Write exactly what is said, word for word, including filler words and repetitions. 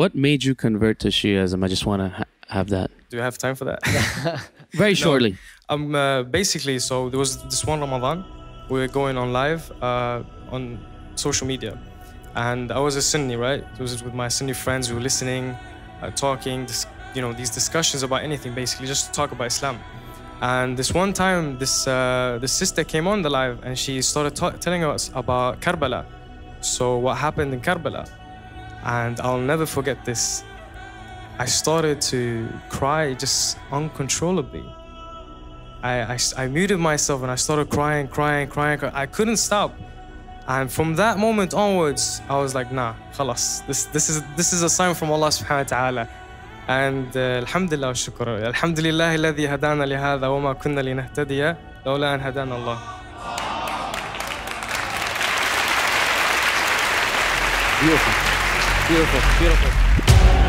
What made you convert to Shi'ism? I just want to ha have that. Do you have time for that? Very no, shortly. Um, uh, basically, so there was this one Ramadan, we were going on live uh, on social media. And I was a Sunni, right? It was with my Sunni friends, we were listening, uh, talking, this, you know, these discussions about anything, basically, just talk about Islam. And this one time, this, uh, this sister came on the live and she started telling us about Karbala. So what happened in Karbala? And I'll never forget this. I started to cry just uncontrollably. I, I, I muted myself and I started crying, crying, crying, crying. I couldn't stop. And from that moment onwards, I was like, nah, khalas. This, this, is, this is a sign from Allah Subhanahu Wa Taala. And uh, Alhamdulillah, Shukur. Alhamdulillah, Alladhi hadana lihada, wama kunnalinahtadiya, Lawla an hadana Allah. Beautiful, beautiful, beautiful.